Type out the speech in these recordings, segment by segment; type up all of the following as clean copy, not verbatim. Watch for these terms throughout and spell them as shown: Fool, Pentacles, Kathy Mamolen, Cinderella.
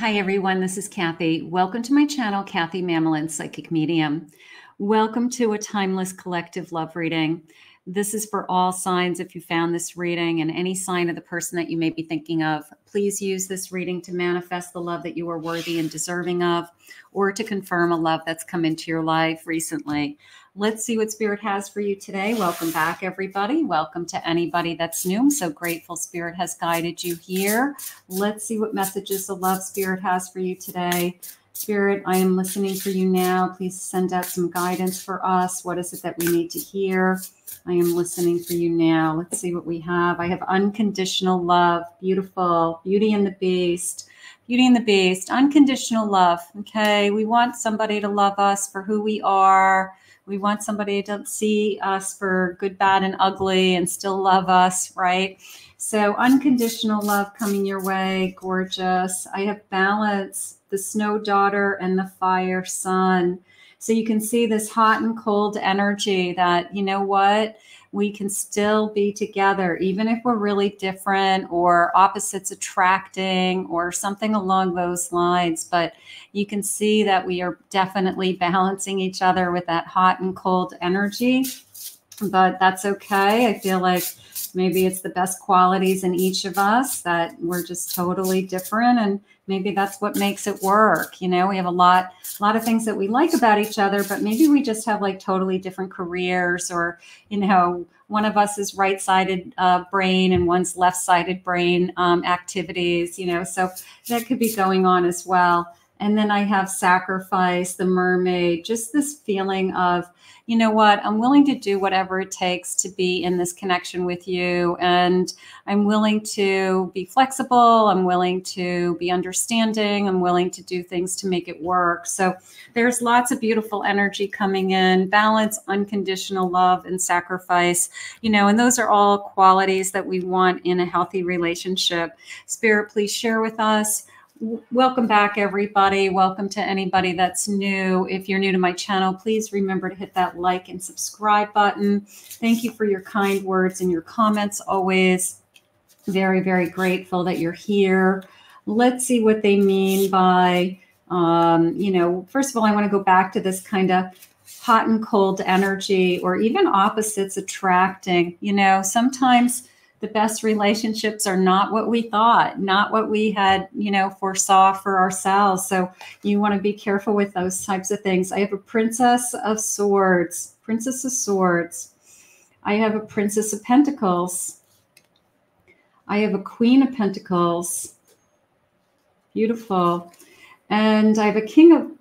Hi everyone, this is Kathy. Welcome to my channel, Kathy Mamolen, Psychic Medium. Welcome to a timeless collective love reading. This is for all signs. If you found this reading and any sign of the person that you may be thinking of, please use this reading to manifest the love that you are worthy and deserving of, or to confirm a love that's come into your life recently. Let's see what Spirit has for you today. Welcome back, everybody. Welcome to anybody that's new. I'm so grateful Spirit has guided you here. Let's see what messages the love Spirit has for you today. Spirit, I am listening for you now. Please send out some guidance for us. What is it that we need to hear? I am listening for you now. Let's see what we have. I have unconditional love. Beautiful. Beauty and the Beast. Beauty and the Beast. Unconditional love. Okay. We want somebody to love us for who we are. We want somebody to see us for good, bad, and ugly and still love us, right? So unconditional love coming your way. Gorgeous. I have balance, the Snow Daughter and the Fire Sun. So you can see this hot and cold energy that, you know what, we can still be together, even if we're really different or opposites attracting or something along those lines. But you can see that we are definitely balancing each other with that hot and cold energy. But that's okay. I feel like maybe it's the best qualities in each of us that we're just totally different. And maybe that's what makes it work. You know, we have a lot of things that we like about each other, but maybe we just have like totally different careers, or, you know, one of us is right-sided brain and one's left-sided brain activities, you know, so that could be going on as well. And then I have Sacrifice, the Mermaid, just this feeling of, you know what, I'm willing to do whatever it takes to be in this connection with you. And I'm willing to be flexible. I'm willing to be understanding. I'm willing to do things to make it work. So there's lots of beautiful energy coming in. Balance, unconditional love, and sacrifice. You know, and those are all qualities that we want in a healthy relationship. Spirit, please share with us. Welcome back, everybody. Welcome to anybody that's new. If you're new to my channel, please remember to hit that like and subscribe button. Thank you for your kind words and your comments. Always very, very grateful that you're here. Let's see what they mean by, you know, first of all, I want to go back to this kind of hot and cold energy, or even opposites attracting. You know, sometimes the best relationships are not what we thought, not what we had, you know, foresaw for ourselves. So you want to be careful with those types of things. I have a Princess of Swords, Princess of Swords. I have a Princess of Pentacles. I have a Queen of Pentacles. Beautiful. And I have a King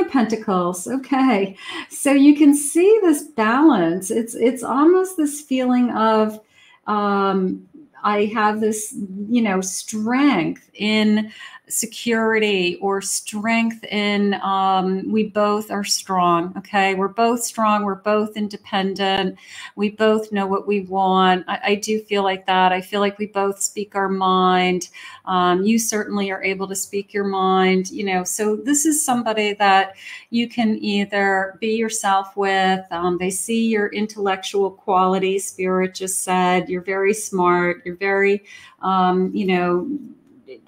of Pentacles. Okay. So you can see this balance. It's almost this feeling of, I have this, you know, strength in security, or strength in, we both are strong. Okay. We're both strong. We're both independent. We both know what we want. I do feel like that. I feel like we both speak our mind. You certainly are able to speak your mind, you know, so this is somebody that you can either be yourself with. They see your intellectual quality. Spirit just said, you're very smart. You're very, you know,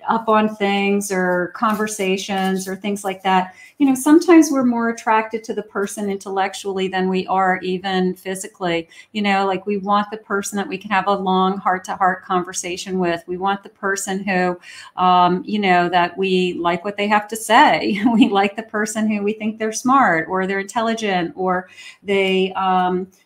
up on things or conversations or things like that. You know, sometimes we're more attracted to the person intellectually than we are even physically. You know, like we want the person that we can have a long heart-to-heart conversation with. We want the person who, you know, that we like what they have to say. We like the person who we think they're smart, or they're intelligent, or they,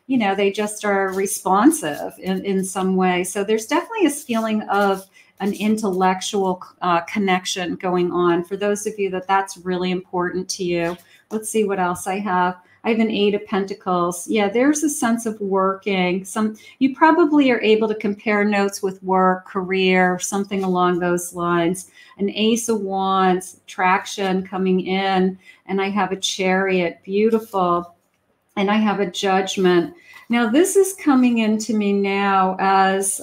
you know, they just are responsive in some way. So there's definitely a feeling of an intellectual connection going on for those of you that that's really important to you. Let's see what else I have. I have an Eight of Pentacles. Yeah, there's a sense of working. You probably are able to compare notes with work, career, something along those lines. An Ace of Wands, traction coming in. And I have a Chariot, beautiful. And I have a Judgment. Now this is coming into me now as,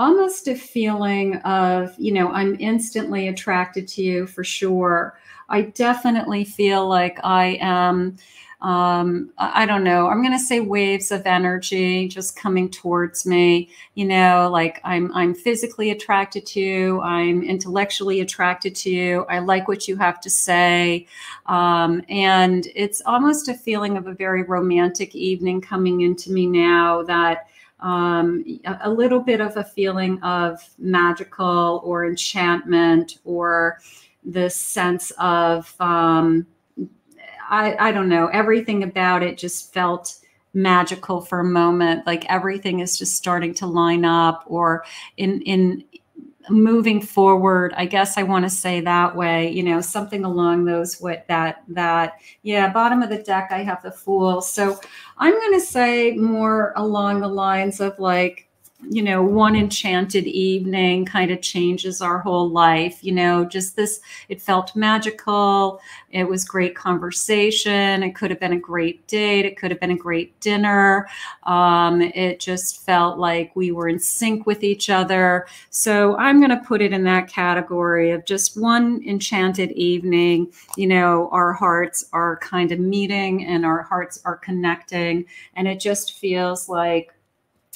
almost a feeling of, you know, I'm instantly attracted to you for sure. I definitely feel like I am I don't know, I'm going to say waves of energy just coming towards me, you know, like I'm physically attracted to you. I'm intellectually attracted to you. I like what you have to say. And it's almost a feeling of a very romantic evening coming into me now, that a little bit of a feeling of magical or enchantment, or this sense of, I don't know, everything about it just felt magical for a moment. Like everything is just starting to line up, or in moving forward, I guess I want to say that way, you know, something along those, with that, yeah, bottom of the deck, I have the Fool. So I'm going to say more along the lines of, like, you know, one enchanted evening kind of changes our whole life, you know, just this, it felt magical. It was great conversation. It could have been a great date. It could have been a great dinner. It just felt like we were in sync with each other. So I'm going to put it in that category of just one enchanted evening. You know, our hearts are kind of meeting and our hearts are connecting, and it just feels like,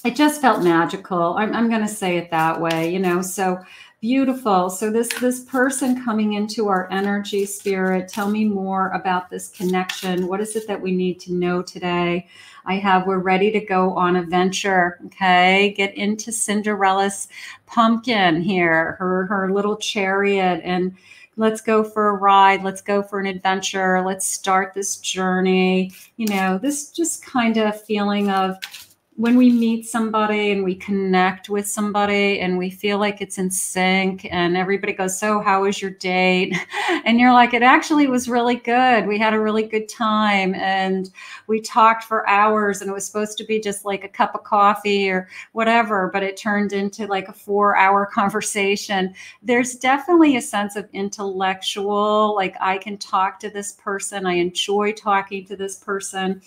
it just felt magical. I'm going to say it that way, you know, so beautiful. So this person coming into our energy, Spirit, tell me more about this connection. What is it that we need to know today? I have, we're ready to go on a venture. Okay. Get into Cinderella's pumpkin here, her little chariot, and let's go for a ride. Let's go for an adventure. Let's start this journey. You know, this just kind of feeling of, when we meet somebody and we connect with somebody and we feel like it's in sync, and everybody goes, so how was your date? And you're like, it actually was really good. We had a really good time and we talked for hours, and it was supposed to be just like a cup of coffee or whatever, but it turned into like a 4-hour conversation. There's definitely a sense of intellectual, like I can talk to this person. I enjoy talking to this person.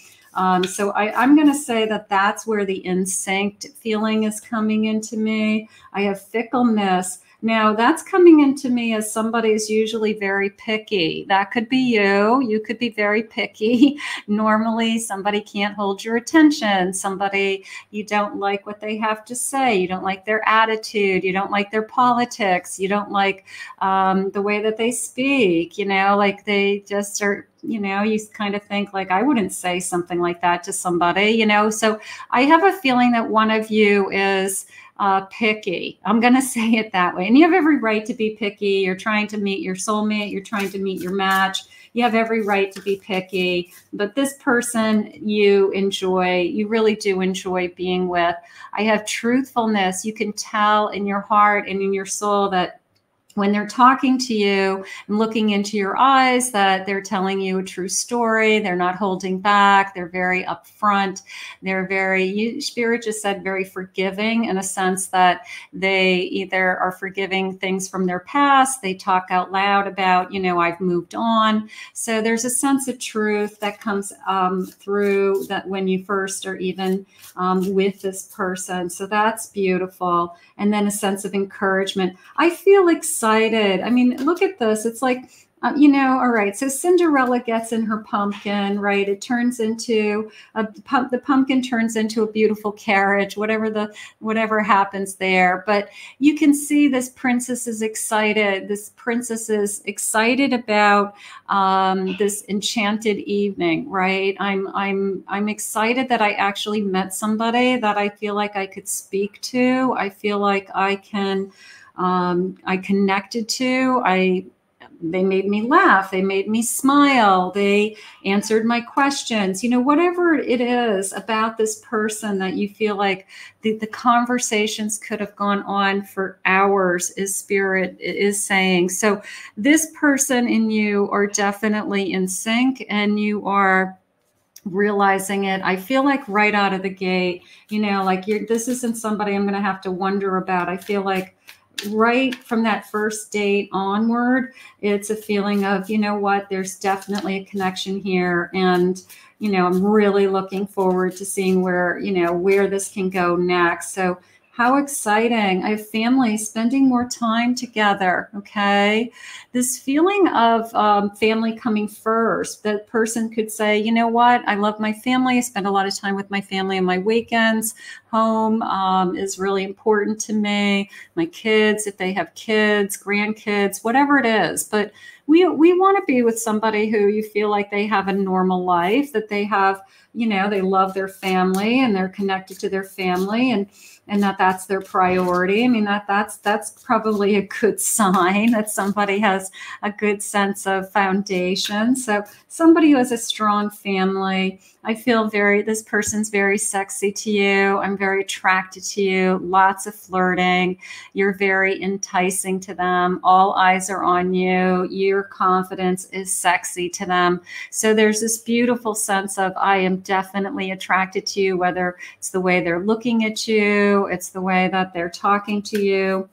So I'm going to say that that's where the in sync feeling is coming into me. I have fickleness. Now that's coming into me as somebody's usually very picky. That could be you. You could be very picky. Normally somebody can't hold your attention. Somebody, you don't like what they have to say. You don't like their attitude. You don't like their politics. You don't like the way that they speak, you know, like they just are, you know, you kind of think like, I wouldn't say something like that to somebody, you know? So I have a feeling that one of you is picky. I'm going to say it that way. And you have every right to be picky. You're trying to meet your soulmate. You're trying to meet your match. You have every right to be picky, but this person you really do enjoy being with. I have truthfulness. You can tell in your heart and in your soul that when they're talking to you and looking into your eyes, that they're telling you a true story. They're not holding back. They're very upfront. They're very, Spirit just said, very forgiving, in a sense that they either are forgiving things from their past. They talk out loud about, you know, I've moved on. So there's a sense of truth that comes through that when you first are even with this person. So that's beautiful. And then a sense of encouragement. I feel excited. I mean, look at this. It's like, you know, all right, so Cinderella gets in her pumpkin, right? It turns into the pumpkin turns into a beautiful carriage, whatever happens there. But you can see this princess is excited. This princess is excited about this enchanted evening, right? I'm excited that I actually met somebody that I feel like I could speak to. I feel like I connected to. They made me laugh. They made me smile. They answered my questions. You know, whatever it is about this person that you feel like the conversations could have gone on for hours, is Spirit is saying. So this person and you are definitely in sync, and you are realizing it. I feel like right out of the gate, you know, like this isn't somebody I'm going to have to wonder about. I feel like right from that first date onward, it's a feeling of, you know what, there's definitely a connection here. And, you know, I'm really looking forward to seeing where, you know, where this can go next. So How exciting. I have family spending more time together, okay? This feeling of family coming first, that person could say, you know what, I love my family. I spend a lot of time with my family on my weekends. Home is really important to me. My kids, if they have kids, grandkids, whatever it is. But we want to be with somebody who you feel like they have a normal life, that they have, you know, they love their family and they're connected to their family, and that's their priority. I mean, that's probably a good sign that somebody has a good sense of foundation. So somebody who has a strong family, I feel this person's very sexy to you. I'm very attracted to you. Lots of flirting. You're very enticing to them. All eyes are on you. Your confidence is sexy to them. So there's this beautiful sense of, I am definitely attracted to you, whether it's the way they're looking at you, it's the way that they're talking to you.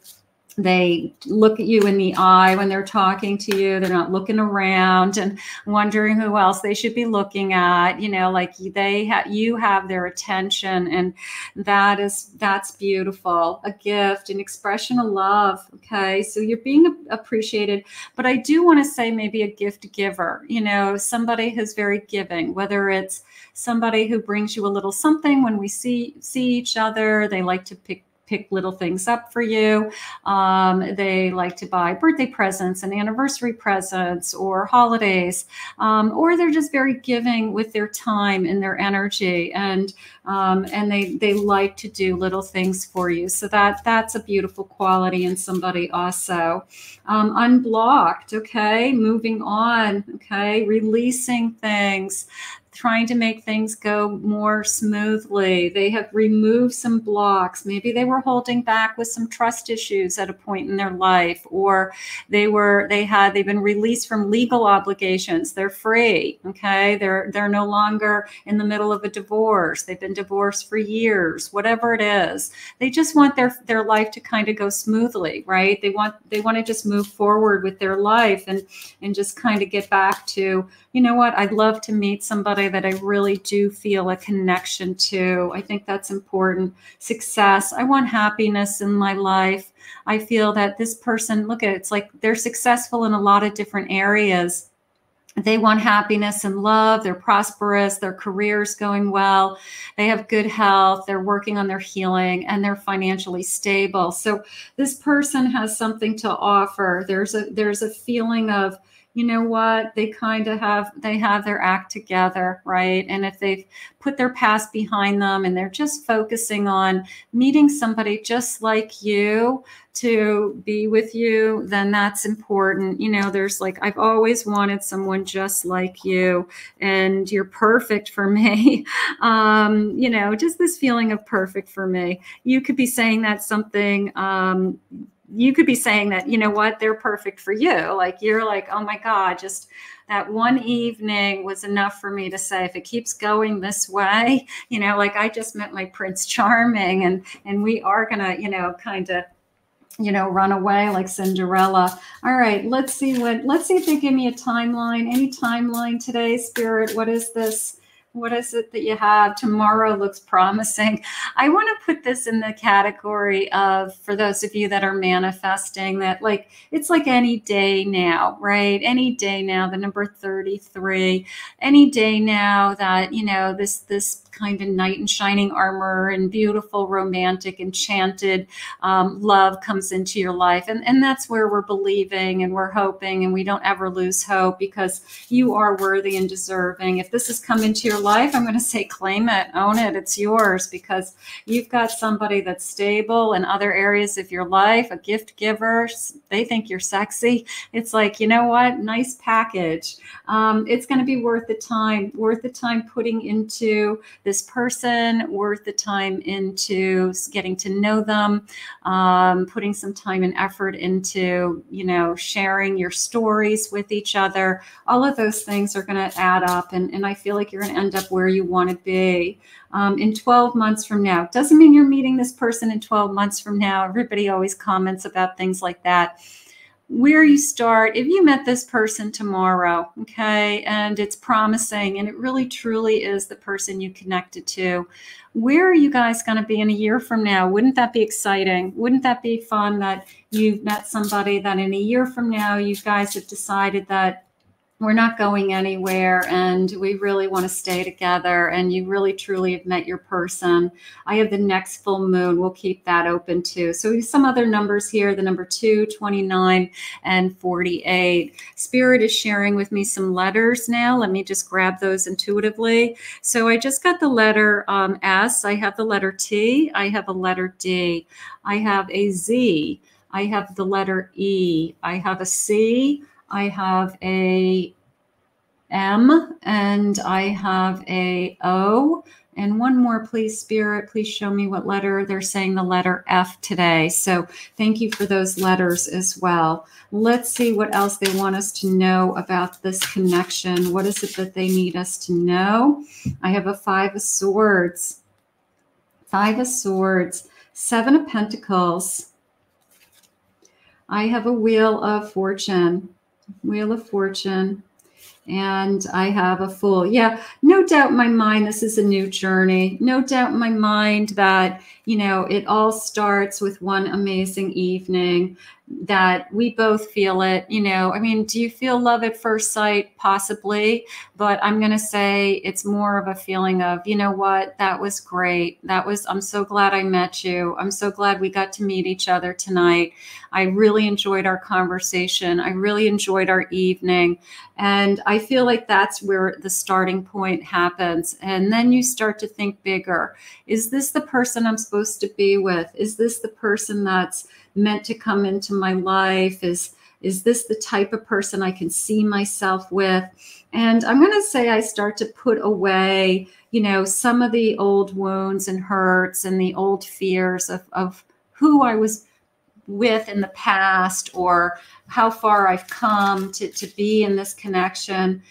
They look at you in the eye when they're talking to you. They're not looking around and wondering who else they should be looking at, you know, like you have their attention, and that's beautiful, a gift, an expression of love. Okay. So you're being appreciated, but I do want to say maybe a gift giver, you know, somebody who's very giving, whether it's somebody who brings you a little something when we see each other. They like to pick little things up for you. They like to buy birthday presents and anniversary presents or holidays, or they're just very giving with their time and their energy, and they like to do little things for you. So that's a beautiful quality in somebody also. Unblocked, okay, moving on, okay, releasing things, trying to make things go more smoothly. They have removed some blocks. Maybe they were holding back with some trust issues at a point in their life, or they've been released from legal obligations. They're free, okay? They're no longer in the middle of a divorce. They've been divorced for years, whatever it is. They just want their life to kind of go smoothly, right? They want to just move forward with their life and just kind of get back to, you know what, I'd love to meet somebody that I really do feel a connection to. I think that's important. Success. I want happiness in my life. I feel that this person, look at it, it's like they're successful in a lot of different areas. They want happiness and love. They're prosperous. Their career's going well. They have good health. They're working on their healing, and they're financially stable. So this person has something to offer. There's a feeling of, you know what, they kind of have their act together, right? And if they've put their past behind them and they're just focusing on meeting somebody just like you to be with you, then that's important. You know, there's like, I've always wanted someone just like you, and you're perfect for me. You know, just this feeling of perfect for me. You could be saying that something, you could be saying that, you know what, they're perfect for you. Like, you're like, oh my God, just that one evening was enough for me to say, if it keeps going this way, you know, like I just met my Prince Charming, and we are gonna, you know, kind of, you know, run away like Cinderella. All right, let's see if they give me a timeline, any timeline today, Spirit. What is this? What is it that you have? Tomorrow looks promising. I want to put this in the category of, for those of you that are manifesting, that like, it's like any day now, right? Any day now, the number 33, any day now that, you know, this kind of knight in shining armor and beautiful, romantic, enchanted love comes into your life. And that's where we're believing and we're hoping, and we don't ever lose hope, because you are worthy and deserving. If this has come into your life, I'm going to say claim it, own it, it's yours, because you've got somebody that's stable in other areas of your life, a gift giver. They think you're sexy. It's like, you know what, nice package. It's going to be worth the time putting into this person, worth the time into getting to know them, putting some time and effort into, you know, sharing your stories with each other. All of those things are going to add up, and I feel like you're going to end up where you want to be in 12 months from now. It doesn't mean you're meeting this person in 12 months from now. Everybody always comments about things like that. where you start. If you met this person tomorrow, okay, and it's promising and it really truly is the person you connected to, where are you guys going to be in a year from now? Wouldn't that be exciting? Wouldn't that be fun that you've met somebody that in a year from now you guys have decided that we're not going anywhere and we really want to stay together and you really truly have met your person? I have the next full moon. We'll keep that open too. So some other numbers here, the number 2, 29, and 48. Spirit is sharing with me some letters now. Let me just grab those intuitively. So I just got the letter S. I have the letter T. I have a letter D. I have a Z. I have the letter E. I have a C. I have a M and I have a O. And one more, please, Spirit, please show me what letter. They're saying the letter F today. So thank you for those letters as well. Let's see what else they want us to know about this connection. What is it that they need us to know? I have a 5 of Swords, 5 of Swords, 7 of Pentacles. I have a Wheel of Fortune. Wheel of Fortune, and I have a Fool. Yeah, no doubt in my mind this is a new journey. No doubt in my mind that, you know, it all starts with one amazing evening, that we both feel it. You know, I mean, do you feel love at first sight? Possibly, but I'm going to say it's more of a feeling of, you know what, that was great. That was, I'm so glad I met you. I'm so glad we got to meet each other tonight. I really enjoyed our conversation. I really enjoyed our evening. And I feel like that's where the starting point happens. And then you start to think bigger. Is this the person I'm supposed to be with? Is this the person that's meant to come into my life? Is this the type of person I can see myself with? And I'm going to say I start to put away, you know, some of the old wounds and hurts and the old fears of who I was with in the past or how far I've come to be in this connection.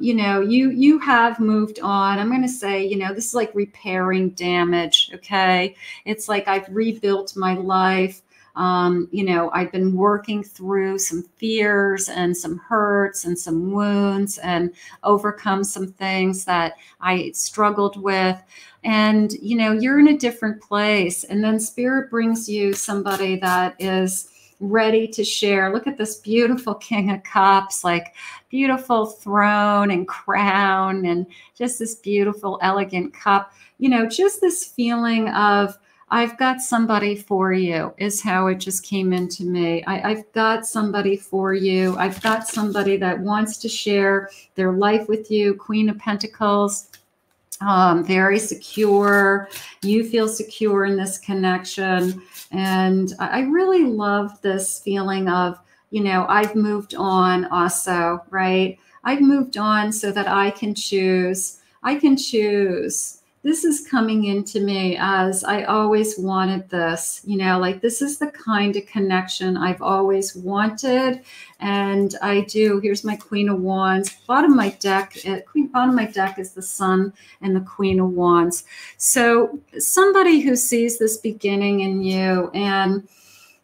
You know, you have moved on. I'm going to say, you know, this is like repairing damage, okay? It's like I've rebuilt my life. You know, I've been working through some fears and some hurts and some wounds and overcome some things that I struggled with. And, you know, you're in a different place. And then Spirit brings you somebody that is ready to share. Look at this beautiful King of Cups, like beautiful throne and crown and just this beautiful, elegant cup. You know, just this feeling of, I've got somebody for you is how it just came into me. I've got somebody for you. I've got somebody that wants to share their life with you. Queen of Pentacles, very secure. You feel secure in this connection. And I really love this feeling of, you know, I've moved on also, right? I've moved on so that I can choose. I can choose. This is coming into me as I always wanted this, you know, like this is the kind of connection I've always wanted. And I do, here's my Queen of Wands. Bottom of my deck, bottom of my deck is the Sun and the Queen of Wands. So somebody who sees this beginning in you and,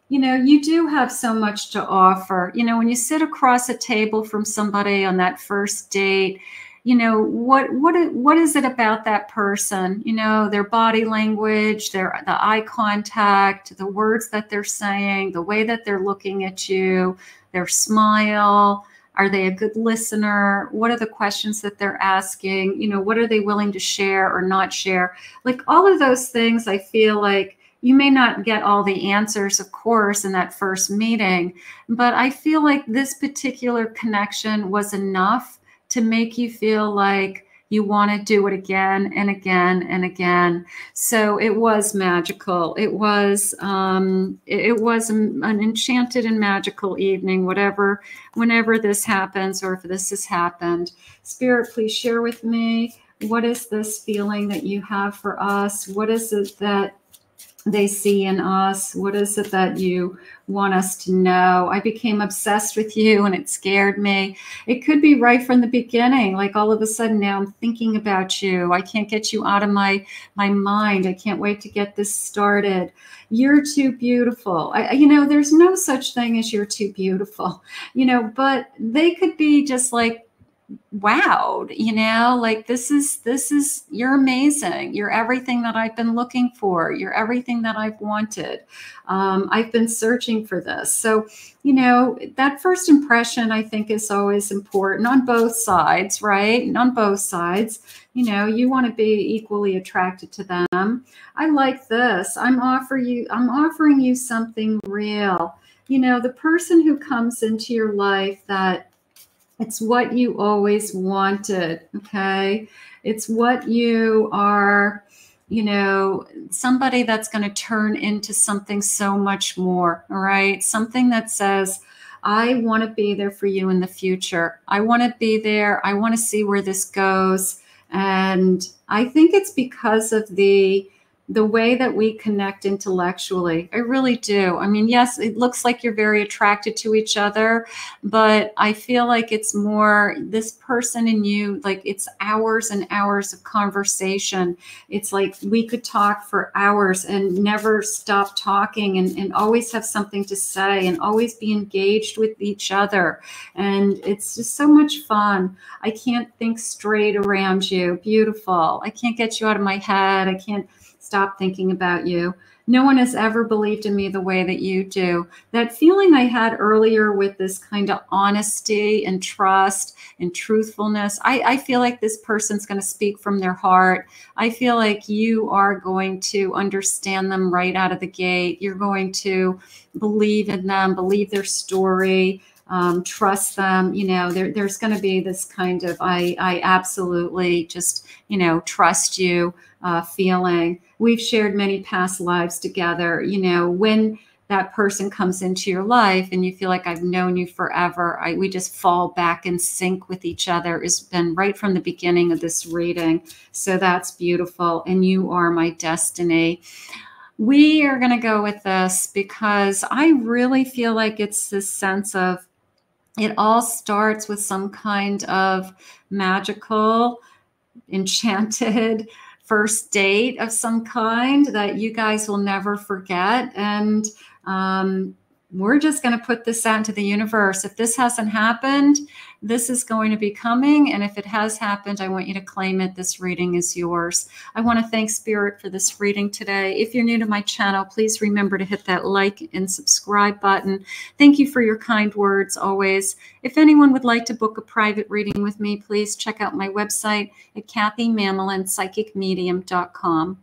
you know, you do have so much to offer. You know, when you sit across a table from somebody on that first date, you know, what is it about that person? You know, their body language, the eye contact, the words that they're saying, the way that they're looking at you, their smile. Are they a good listener? What are the questions that they're asking? You know, what are they willing to share or not share? Like all of those things, I feel like you may not get all the answers, of course, in that first meeting, but I feel like this particular connection was enough to make you feel like you want to do it again and again and again. So it was magical. It was an enchanted and magical evening, whatever, whenever this happens or if this has happened. Spirit, please share with me. What is this feeling that you have for us? What is it that they see in us? What is it that you want us to know? I became obsessed with you and it scared me. It could be right from the beginning, like all of a sudden now I'm thinking about you. I can't get you out of my mind. I can't wait to get this started. You're too beautiful. You know, there's no such thing as you're too beautiful, you know, but they could be just like, wowed, you know, like this is, you're amazing. You're everything that I've been looking for. You're everything that I've wanted. I've been searching for this. So, you know, that first impression I think is always important on both sides, right? And on both sides, you know, you want to be equally attracted to them. I like this. I'm offering you something real. You know, the person who comes into your life that it's what you always wanted, okay? It's what you are, you know, somebody that's going to turn into something so much more, all right? Something that says, I want to be there for you in the future. I want to be there. I want to see where this goes. And I think it's because of the way that we connect intellectually. I really do. I mean, yes, it looks like you're very attracted to each other, but I feel like it's more this person and you, like it's hours and hours of conversation. It's like we could talk for hours and never stop talking and always have something to say and always be engaged with each other. And it's just so much fun. I can't think straight around you. Beautiful. I can't get you out of my head. I can't stop thinking about you. No one has ever believed in me the way that you do. That feeling I had earlier with this kind of honesty and trust and truthfulness, I feel like this person's going to speak from their heart. I feel like you are going to understand them right out of the gate. You're going to believe in them, believe their story, trust them. You know, there's going to be this kind of, I absolutely just, you know, trust you feeling. We've shared many past lives together. You know, when that person comes into your life and you feel like I've known you forever, we just fall back in sync with each other. It's been right from the beginning of this reading. So that's beautiful. And you are my destiny. We are going to go with this because I really feel like it's this sense of it all starts with some kind of magical, enchanted first date of some kind that you guys will never forget. And we're just going to put this out into the universe. If this hasn't happened, this is going to be coming. And if it has happened, I want you to claim it. This reading is yours. I want to thank Spirit for this reading today. If you're new to my channel, please remember to hit that like and subscribe button. Thank you for your kind words always. If anyone would like to book a private reading with me, please check out my website at kathymamolenpsychicmedium.com.